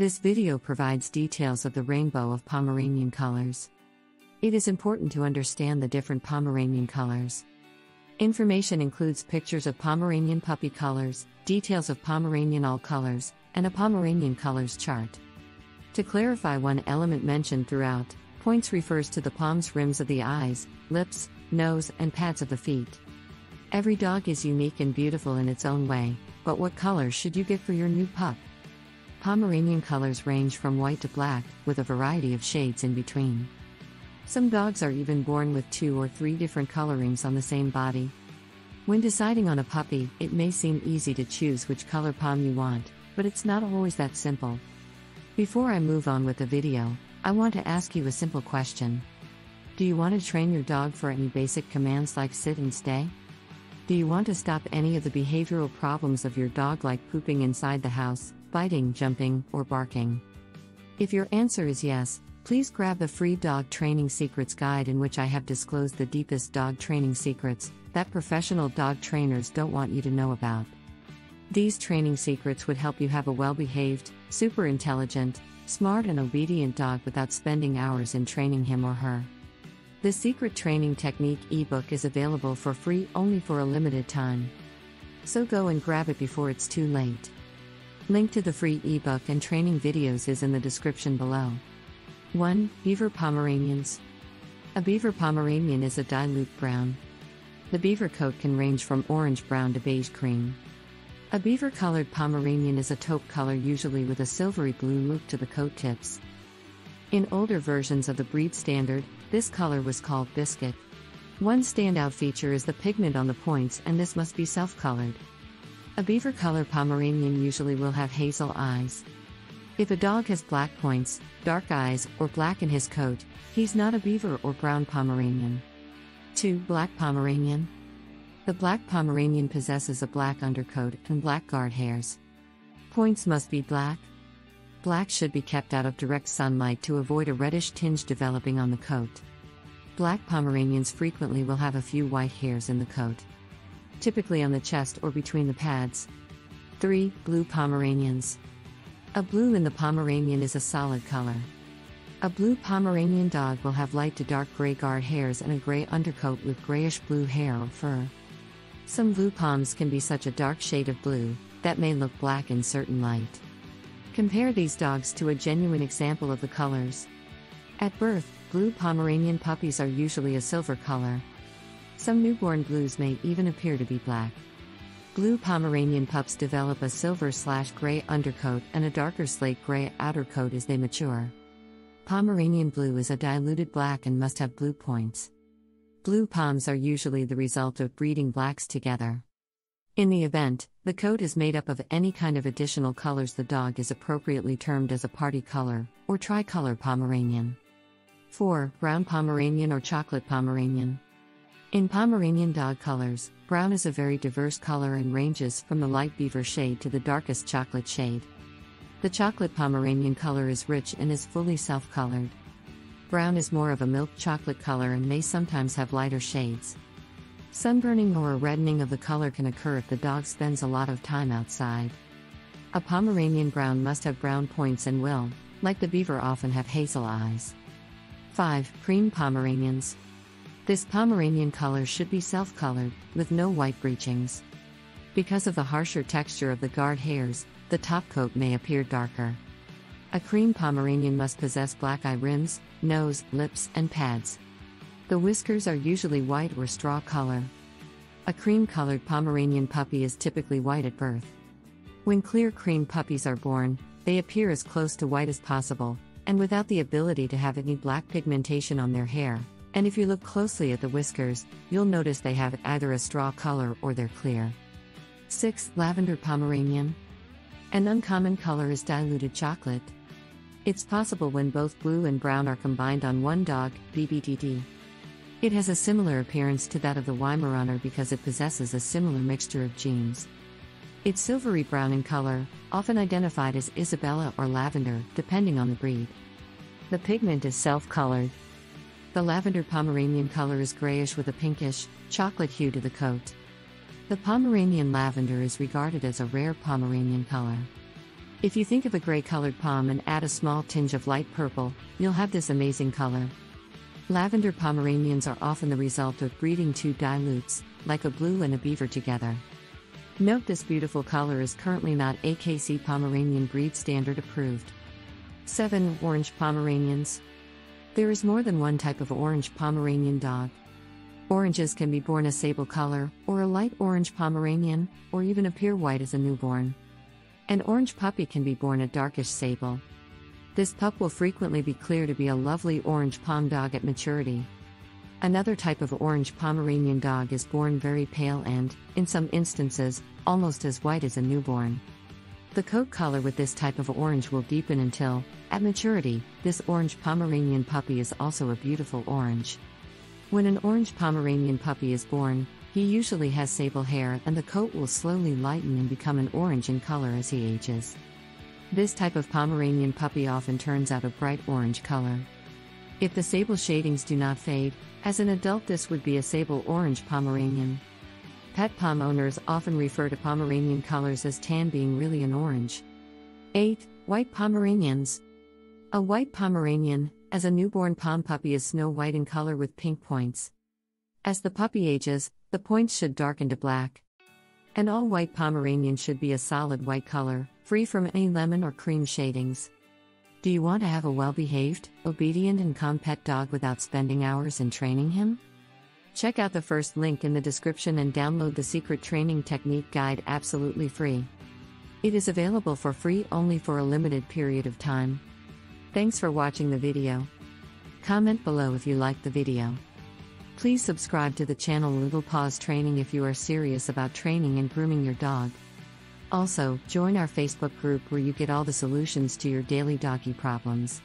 This video provides details of the rainbow of Pomeranian colors. It is important to understand the different Pomeranian colors. Information includes pictures of Pomeranian puppy colors, details of Pomeranian all colors, and a Pomeranian colors chart. To clarify one element mentioned throughout, points refers to the palms, rims of the eyes, lips, nose, and pads of the feet. Every dog is unique and beautiful in its own way, but what colors should you get for your new pup? Pomeranian colors range from white to black, with a variety of shades in between. Some dogs are even born with 2 or 3 different colorings on the same body. When deciding on a puppy, it may seem easy to choose which color pom you want, but it's not always that simple. Before I move on with the video, I want to ask you a simple question. Do you want to train your dog for any basic commands like sit and stay? Do you want to stop any of the behavioral problems of your dog like pooping inside the house, biting, jumping, or barking? If your answer is yes, please grab the free Dog Training Secrets Guide, in which I have disclosed the deepest dog training secrets that professional dog trainers don't want you to know about. These training secrets would help you have a well-behaved, super intelligent, smart and obedient dog without spending hours in training him or her. The Secret Training Technique ebook is available for free only for a limited time. So go and grab it before it's too late. Link to the free ebook and training videos is in the description below. 1. Beaver Pomeranians. A beaver Pomeranian is a dilute brown. The beaver coat can range from orange-brown to beige-cream. A beaver-colored Pomeranian is a taupe color, usually with a silvery blue loop to the coat tips. In older versions of the breed standard, this color was called biscuit. One standout feature is the pigment on the points, and this must be self-colored. A beaver-colored Pomeranian usually will have hazel eyes. If a dog has black points, dark eyes, or black in his coat, he's not a beaver or brown Pomeranian. 2. Black Pomeranian. The black Pomeranian possesses a black undercoat and black guard hairs. Points must be black. Black should be kept out of direct sunlight to avoid a reddish tinge developing on the coat. Black Pomeranians frequently will have a few white hairs in the coat, typically on the chest or between the pads. 3. Blue Pomeranians. A blue in the Pomeranian is a solid color. A blue Pomeranian dog will have light to dark gray guard hairs and a gray undercoat with grayish-blue hair or fur. Some blue poms can be such a dark shade of blue that may look black in certain light. Compare these dogs to a genuine example of the colors. At birth, blue Pomeranian puppies are usually a silver color. Some newborn blues may even appear to be black. Blue Pomeranian pups develop a silver/gray undercoat and a darker slate gray outer coat as they mature. Pomeranian blue is a diluted black and must have blue points. Blue poms are usually the result of breeding blacks together. In the event the coat is made up of any kind of additional colors, the dog is appropriately termed as a party color or tricolor Pomeranian. 4. Brown Pomeranian or Chocolate Pomeranian. In Pomeranian dog colors, brown is a very diverse color and ranges from the light beaver shade to the darkest chocolate shade. The chocolate Pomeranian color is rich and is fully self-colored. Brown is more of a milk chocolate color and may sometimes have lighter shades. Sunburning or a reddening of the color can occur if the dog spends a lot of time outside. A Pomeranian brown must have brown points and will, like the beaver, often have hazel eyes. 5. Cream Pomeranians. This Pomeranian color should be self-colored, with no white breechings. Because of the harsher texture of the guard hairs, the top coat may appear darker. A cream Pomeranian must possess black eye rims, nose, lips, and pads. The whiskers are usually white or straw color. A cream-colored Pomeranian puppy is typically white at birth. When clear cream puppies are born, they appear as close to white as possible, and without the ability to have any black pigmentation on their hair, and if you look closely at the whiskers, you'll notice they have either a straw color or they're clear. 6. Lavender Pomeranian. An uncommon color is diluted chocolate. It's possible when both blue and brown are combined on one dog, BBDD. It has a similar appearance to that of the Weimaraner because it possesses a similar mixture of genes. It's silvery brown in color, often identified as Isabella or lavender, depending on the breed. The pigment is self-colored. The lavender Pomeranian color is grayish with a pinkish, chocolate hue to the coat. The Pomeranian lavender is regarded as a rare Pomeranian color. If you think of a gray-colored pom and add a small tinge of light purple, you'll have this amazing color. Lavender Pomeranians are often the result of breeding two dilutes, like a blue and a beaver together. Note this beautiful color is currently not AKC Pomeranian breed standard approved. 7. Orange Pomeranians. There is more than one type of orange Pomeranian dog. Oranges can be born a sable color, or a light orange Pomeranian, or even appear white as a newborn. An orange puppy can be born a darkish sable. This pup will frequently be clear to be a lovely orange pom dog at maturity. Another type of orange Pomeranian dog is born very pale and, in some instances, almost as white as a newborn. The coat color with this type of orange will deepen until, at maturity, this orange Pomeranian puppy is also a beautiful orange. When an orange Pomeranian puppy is born, he usually has sable hair and the coat will slowly lighten and become an orange in color as he ages. This type of Pomeranian puppy often turns out a bright orange color. If the sable shadings do not fade, as an adult this would be a sable orange Pomeranian. Pet pom owners often refer to Pomeranian colors as tan being really an orange. 8. White Pomeranians. A white Pomeranian, as a newborn pom puppy, is snow white in color with pink points. As the puppy ages, the points should darken to black. An all-white Pomeranian should be a solid white color, free from any lemon or cream shadings. Do you want to have a well-behaved, obedient and calm pet dog without spending hours in training him? Check out the first link in the description and download the Secret Training Technique Guide absolutely free. It is available for free only for a limited period of time. Thanks for watching the video. Comment below if you liked the video. Please subscribe to the channel Little Paws Training if you are serious about training and grooming your dog. Also, join our Facebook group where you get all the solutions to your daily doggy problems.